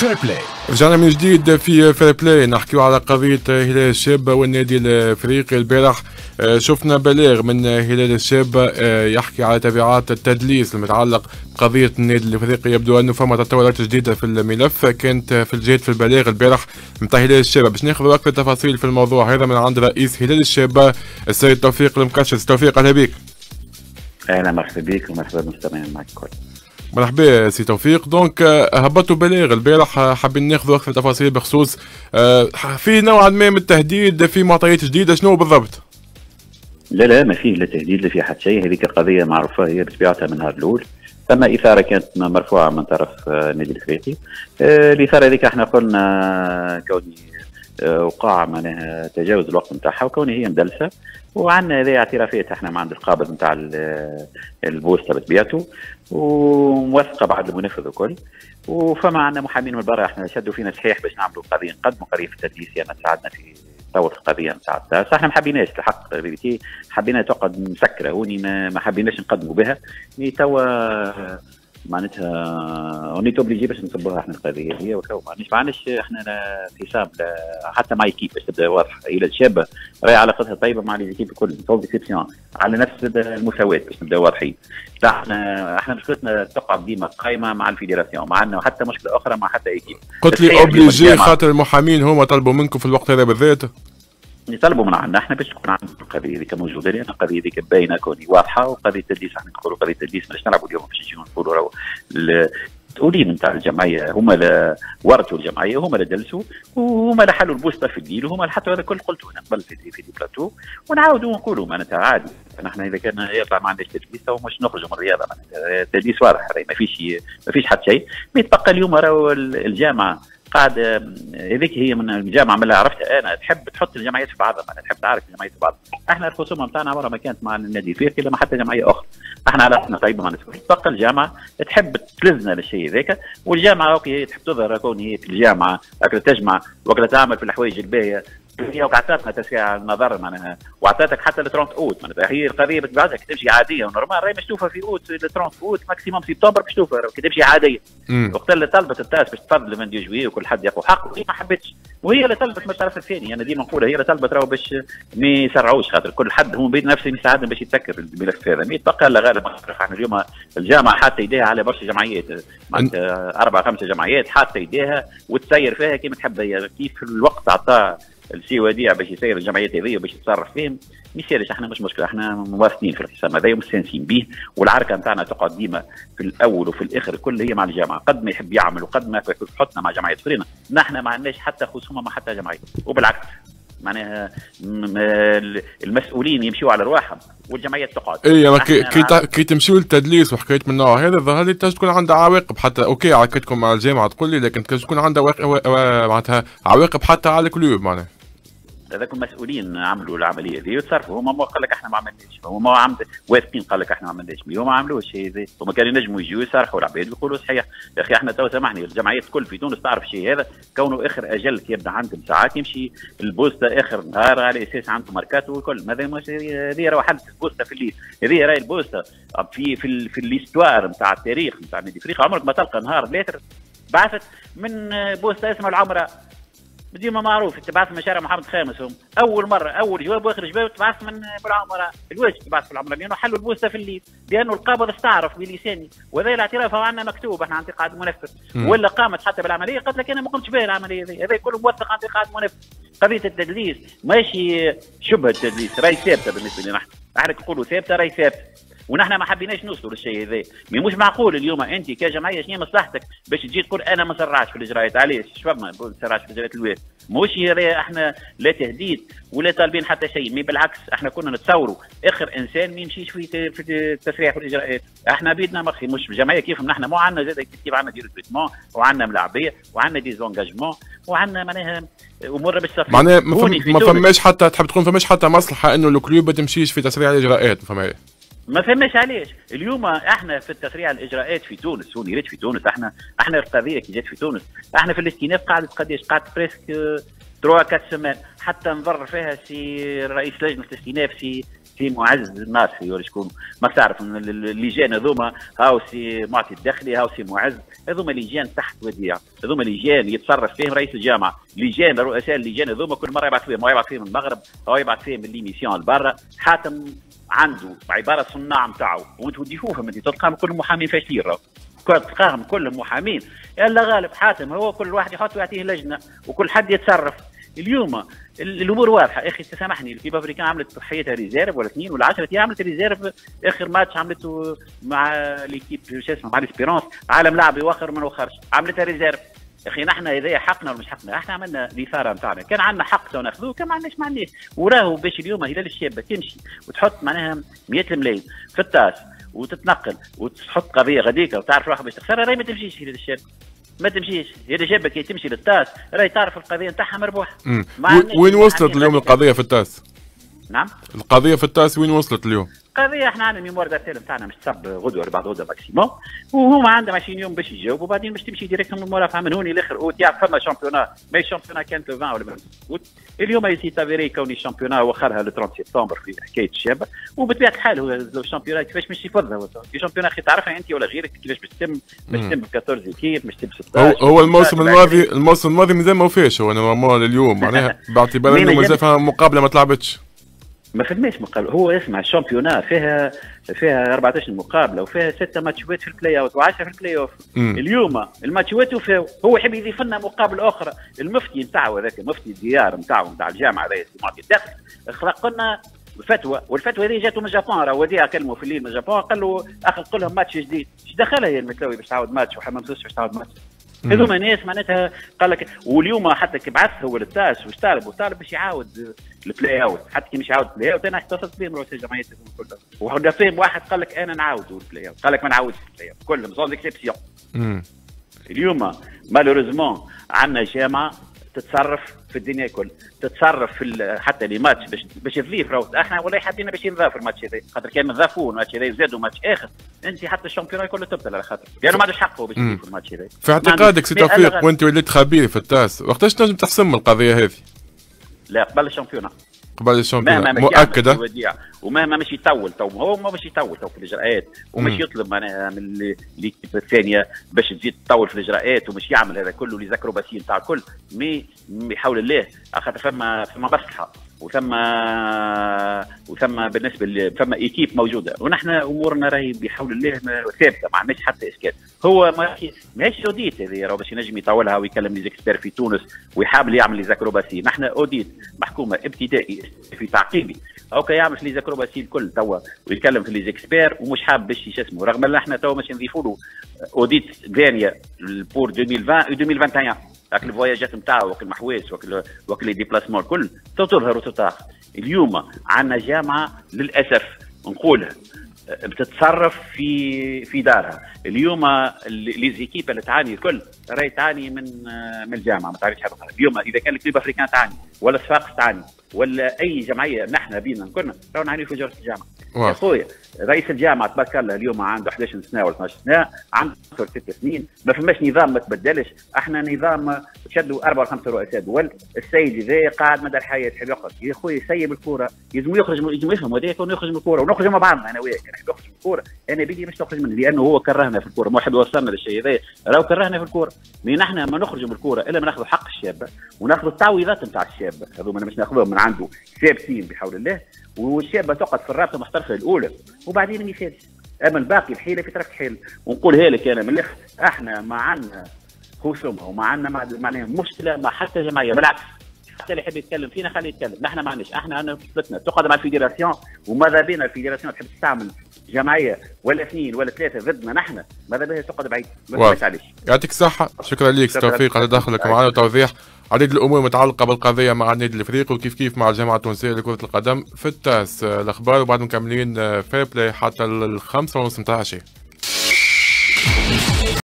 فير بلاي. رجعنا من جديد في فير بلاي نحكيو على قضية هلال الشاب والنادي الافريقي. البارح شفنا بلاغ من هلال الشاب يحكي على تبعات التدليس المتعلق بقضية النادي الافريقي. يبدو انه فما تطورات جديدة في الملف كانت في الجهات في البلاغ البارح نتاع هلال الشاب. باش ناخذ اكثر تفاصيل في الموضوع هذا من عند رئيس هلال الشاب السيد توفيق المكشر. توفيق اهلا بك. اهلا مرحبا بك ومرحبا بالمستمعين معك الكل. مرحبا سي توفيق. دونك هبطوا بلاغ البارح، حابين ناخذوا اكثر تفاصيل بخصوص في نوعا ما من التهديد في معطيات جديده. شنو بالضبط؟ لا ما فيه لا تهديد لا فيه حتى شيء. هذيك القضيه معروفه هي بطبيعتها من نهار الاول. ثم اثاره كانت مرفوعه من طرف النادي الافريقي. الاثاره هذيك احنا قلنا كوني وقع معناها تجاوز الوقت نتاعها وكوني هي مدلسه، وعندنا هذه اعترافات احنا ما عند القابض نتاع البورصه بطبيعته وموثقه بعد المنفذ وكل، وفما عندنا محامين من برا احنا شدوا فينا صحيح باش نعملوا قضيه، نقدموا قضيه في التدليس لان تساعدنا في تطور القضيه نتاع التاس. احنا ما حبيناش الحق بيتي، حبينا تقعد مسكره هوني ما حبيناش نقدموا بها، اللي توا معناتها اوني توبليجي باش نصبوها احنا القضيه هي وكو ما عندناش احنا انفصام حتى مع ايكيب باش تبدا واضحه. الى الشابه راهي علاقتها طيبه مع ليزيكيب الكل على نفس المساواه باش نبدا واضحين. احنا مشكلتنا تقع ديما قايمه مع الفيدراسيون، ما عندنا حتى مشكله اخرى مع حتى ايكيب. قلت لي اوبليجي خاطر المحامين هما طلبوا منكم في الوقت هذا بالذات؟ يطلبوا من عندنا احنا باش تكون عندنا القضيه هذيك موجوده، لان القضيه هذيك باينه كوني واضحه. وقضيه التدليس احنا نقولوا قضيه التدليس باش نلعبوا اليوم، باش نجيو نقولوا راهو المسؤولين نتاع الجمعيه هما اللي ورثوا الجمعيه، هما اللي دلسوا وهما اللي حلوا البوسطه في الديل وهما اللي حطوا هذا الكل. قلتوا انا قبل في دي بلاتو ونعاودوا نقولوا معناتها عادي نحن اذا كان يطلع ما عندناش تدليس تو مش نخرجوا من الرياضه. معناتها التدليس واضح ما فيش حتى شيء. ما يتبقى اليوم راهو الجامعه قاعده هذيك هي من الجامعه من اللي عرفتها انا تحب تحط الجمعيات في بعضها، انا تحب تعرف الجمعيات في بعضها. احنا الخصومه نتاعنا عمرها ما كانت مع النادي الافريقي ولا مع حتى جمعيه اخرى، احنا علاقتنا طيبه مع النادي. تبقى الجامعه تحب تلزنا للشيء هذاك، والجامعه اوكي تحب تظهر كون هي في الجامعه تجمع وكلا تعمل في الحوايج الباهيه هي، وعطاتنا تسعير النظر معناها وعطاتك حتى ال 30 اوت. معناتها هي القضيه بتبعتك تمشي عاديه ونورمال، راهي مشتوفه في اوت ال 30 اوت ماكسيموم في اكتوبر مشتوفه كي تمشي عاديه. وقت اللي طلبت التاس باش تفضل من ديجوي وكل حد ياخذ حقه هي ما حبتش، وهي اللي طلبت من الطرف الثاني. انا يعني ديما نقولها هي اللي طلبت راهو باش ما يسرعوش، خاطر كل حد هو بيد نفسه يساعدهم باش يتسكر الملف هذا. ما يتبقى الا غالب احنا اليوم الجامعه حاطه يديها على برشا جمعيات، معناتها 4 5 جمعيات حاطه يديها وتسير فيها كيما تحب هي. كيف الوقت عطاه السي وديع باش يسير الجمعيات هذيا باش يتصرف فيهم ما يسيرش. احنا مش مشكله، احنا مواطنين في الحساب هذا ومستانسين به، والعركه نتاعنا تقعد ديما في الاول وفي الاخر كل هي مع الجامعه. قد ما يحب يعمل وقد ما تحطنا مع جمعيه فرينا، نحن ما عندناش حتى خصومه مع حتى جمعيه، وبالعكس معناها المسؤولين يمشيوا على رواحهم والجمعيات تقعد. اي كي تمشيو للتدليس وحكايه من النوع هذا ظهر لي تكون عندها عواقب حتى اوكي عركتكم مع الجامعه تقول لي، لكن تكون عندها معناتها عواقب حتى على الكلوب. معناها هذاكم مسؤولين عملوا العمليه هذه وتصرفوا، هما قال لك احنا ما عملناش، هما واثقين قال لك احنا ما عملناش، هما ما عملوش هذا، هما كانوا ينجموا يجيو يصرحوا العباد ويقولوا صحيح. يا اخي احنا تو سامحني الجمعيات الكل في تونس تعرف الشيء هذا، كونه اخر اجل كي يبدا عندهم ساعات يمشي البوسطه اخر نهار على اساس عندهم ماركات والكل. هذا مش هذه راهو حلت البوسطه في الليل، هذه راهي البوسطه في الليستوار نتاع التاريخ نتاع النادي الافريقي. عمرك ما تلقى نهار بلاتر بعثت من بوسطه اسمها العمراء، ديما معروف تبعث من شارع محمد الخامس، هم اول مره اول جواب واخر جواب تبعث من بالعمراء، الواجب تبعث في العمراء لانه حلوا البوسطه في الليل، لانه القابض استعرف بلساني وهذا الاعتراف هو عندنا مكتوب احنا عن طريق عقد منفذ، ولا قامت حتى بالعمليه قالت لك انا ما قمتش بها العمليه هذه كله موثق عن طريق عقد منفذ. قضيه التدليس ماشي شبهه تدليس، راهي ثابته بالنسبه لنا احنا نقولوا ثابته راهي ثابته، ونحن ما حبيناش نوصلوا للشيء هذا. مش معقول اليوم انت كجمعيه شنو مصلحتك باش تجي تقول انا ما سرعتش في الاجراءات، علاش؟ فما ما سرعتش في اجراءات الواد، مش احنا لا تهديد ولا طالبين حتى شيء، مي بالعكس احنا كنا نتصوروا اخر انسان ما يمشيش في التسريع في الاجراءات، احنا بيدنا مخي مش جمعيه كيف نحن، مو عندنا زاد كيف عندنا دي ريكروتمون وعندنا ملاعبيه وعندنا ديزونجاجمون وعندنا معناها امور باش تصير. معناها ما فماش حتى تحب تقول فماش حتى مصلحه انه الكلوب ما تمشيش في تسريع الاجراءات، فما ما فهمش علاش. اليوم احنا في التسريع الاجراءات في تونس هوني ريت في تونس، احنا القضيه كي جات في تونس احنا في الاستئناف قعدت بريسك 3 4 سمان حتى نضر فيها سي رئيس لجنه الاستئناف سي في معز الناصري ولا شكون ماك تعرف الليجان هذوما، هاو سي معطي الداخلي، هاو سي معز، هذوما ليجان تحت وديع، هذوما ليجان يتصرف فيهم رئيس الجامعه، ليجان رؤساء الليجان هذوما كل مره يبعث فيهم، هو يبعث فيهم المغرب، هو يبعث فيهم ليميسيون لبرا، حاتم عنده عباره صناع نتاعو، وانتم تضيفوهم انت تلقاهم كلهم محامين فاشلين راهو. تلقاهم كلهم محامين، يلا غالب حاتم هو كل واحد يحط ويعطيه لجنه وكل حد يتصرف. اليوم الامور واضحه، اخي تسامحني الكيب افريكان عملت تضحيتها ريزيرف ولا اثنين ولا 10 ايام، عملت ريزيرف اخر ماتش عملته مع ليكيب شو اسمه مع الاسبيرونس، عالم لاعب يوخر ما وخرش، عملتها ريزيرف. اخي نحن اذا حقنا ولا مش حقنا، احنا عملنا الاثاره نتاعنا، كان عندنا حق تو ناخذوه، كان ما عندناش ما عندناش، وراهو باش اليوم هلال الشاب تمشي وتحط معناها 100 ملايين في التاس وتتنقل وتحط قضيه غاديك وتعرف روحك باش تخسرها، راهي ما تمشيش هلال الشاب، ما تمشيش هلال الشاب كي تمشي للتاس راهي تعرف القضيه نتاعها مربوحه. وين وصلت اليوم القضيه في التاس؟ نعم؟ القضيه في التاس وين وصلت اليوم؟ قضيه احنا عندنا ميموار دارتيل نتاعنا مش تصب غدوه ولا بعد غدوه ماكسيموم، وهما عندهم 20 يوم باش يجاوبوا وبعدين باش تمشي ديريكت المرافعه من هوني لاخر اوت. يعرف فما شامبيونا، ماهيش شامبيونا كانت 20 ولا 20 اوت، اليوم يسي تافيري كوني شامبيونا وخرها ل 30 سبتمبر في حكايه الشاب، وبطبيعه الحال هو الشامبيونا كيفاش مش يفضها هو الشامبيونا اخي تعرفها انت ولا غيرك كيفاش باش تتم، باش تتم ب 14 كيف باش تتم 16. هو الموسم الماضي، الموسم الماضي مازال ما وفاش هو نورمال اليوم معناها باعتبار انه مازال فيها مقابله ما تلعبتش. ما فماش مقابله، هو اسمع الشامبيونات فيها 14 مقابله وفيها 6 ماتشات في البلاي اوت و10 في البلاي اوف. اليوم الماتشات وفاو، هو يحب يضيف لنا مقابله اخرى. المفتي نتاعو هذاك مفتي الديار نتاعو نتاع الجامعه هذا معطي الدخل اخلق لنا فتوى، والفتوى هذه جاتو من جابون، راهو وديع كلمه في الليل من جابون قال له اخلق لهم ماتش جديد، اش دخلها هي المتلوي باش تعاود ماتش وحمام سوسه باش تعاود ماتش. هذوما ناس معناتها قال لك، واليوم حتى كي بعث هو للتاس واش طالب، وطالب باش يعاود البلاي اوت، حتى كي مش يعاود البلاي اوت انا اتصلت بهم رؤساء الجمعيات كلهم، وحنا فيهم واحد قال لك انا نعاودوا البلاي اوت، قال لك ما نعاودش البلاي اوت كلهم سون اكسبسيون. اليوم مالوريزمون عندنا جامعه تتصرف في الدنيا الكل، تتصرف في حتى لي ماتش باش تضيف، راهو احنا ولا حابين باش ينضاف الماتش هذا، خاطر كان نضافوه الماتش هذا زادوا ماتش اخر، انت حتى الشامبيون الكل تبطل على خاطر، لانه يعني ما عندوش حقه باش يضيف الماتش هذا. في اعتقادك سي توفيق وانت وليت خبير في التاس، وقتاش تنجم تحسم القضيه هذه؟ لا قبل الشامبيونات. قبل الشامبيونات مؤكده ومهما مش يطول تو، هو مش يطول تو في الاجراءات، ومش يطلب معناها من ليكيب الثانيه باش تزيد تطول في الاجراءات، ومش يعمل هذا كله لي زاكروباسي نتاع الكل، مي حول الله خاطر فما مصلحه، وثم بالنسبه فما ايكيب موجوده، ونحن امورنا راهي بحول الله ثابته ما عندناش حتى اشكال. هو ماهيش اوديت هذه راهو باش ينجم يطولها ويكلم لي زيكسبير في تونس ويحاول يعمل لي زاكروباسي، نحن اوديت محكومه ابتدائي في تعقيبي، اوكا يعمل في لي زاكروباسي الكل توا ويتكلم في لي زيكسبير ومش حاب باش اسمه، رغم ان احنا توا باش نضيفوا له اوديت ثانيه بور 2020 و 2021 هاك الفواياجات نتاعو وكل المحواس وكل لي ديبلاسمون الكل تو تظهر وتطاق. اليوم عندنا جامعه للاسف نقولها بتتصرف في دارها، اليوم لي زيكيب اللي تعاني الكل راهي تعاني من الجامعه ما تعرفش حاجه. اليوم اذا كان الكلوب افريكان تعاني ولا صفاقس تعاني ولا اي جمعيه، نحن بينا كنا راهو نعانيو في جوره الجامعه. يا خويا رئيس الجامعه تبارك الله اليوم عنده 11 سنه ولا 12 سنه، عنده 6 سنين، ما فماش نظام ما تبدلش، احنا نظام شدوا 4 و5 رؤساء دول، السيد هذا قاعد مدى الحياه يحب يقعد، يا خويا يسيب الكوره، لازم يخرج يفهم هذاك ونخرج من الكوره ونخرج مع بعضنا انا وياك، نحب نخرج من الكوره، انا بدي باش نخرج منه لانه هو كرهنا في الكوره، ما حد وصلنا للشيء هذا، راهو كرهنا في الكوره، مي نحن ما نخرجوا من الكوره الا ما ناخذوا حق الشاب وناخذوا التعويضات نتاع الشاب، هذوما باش ناخذوهم من عنده ثابتين بحول الله، والشابه تقعد في الرابطه المحترفه الاولى وبعدين مثال، اما الباقي الحيله في طرف الحيل. ونقولها لك انا من الاخر، احنا ما عندنا خصومه وما عندنا معناها مشكله مع حتى جمعيه، بالعكس حتى اللي يحب يتكلم فينا خليه يتكلم، نحن ما عندناش، احنا عندنا مشكلتنا تقعد مع الفيدراسيون، وماذا بينا الفيدراسيون تحب تستعمل جمعيه ولا اثنين ولا ثلاثه ضدنا نحن، ماذا بها تقعد بعيد، ما تبعدش عليش. يعطيك الصحه، شكرا لك توفيق على دخلك معنا وتوضيح عديد الامور متعلقه بالقضيه مع النادي الافريقي وكيف كيف مع الجامعه التونسيه لكره القدم في التاس. الاخبار وبعد مكملين فير بلاي حتى 5:30 متاع العشيه.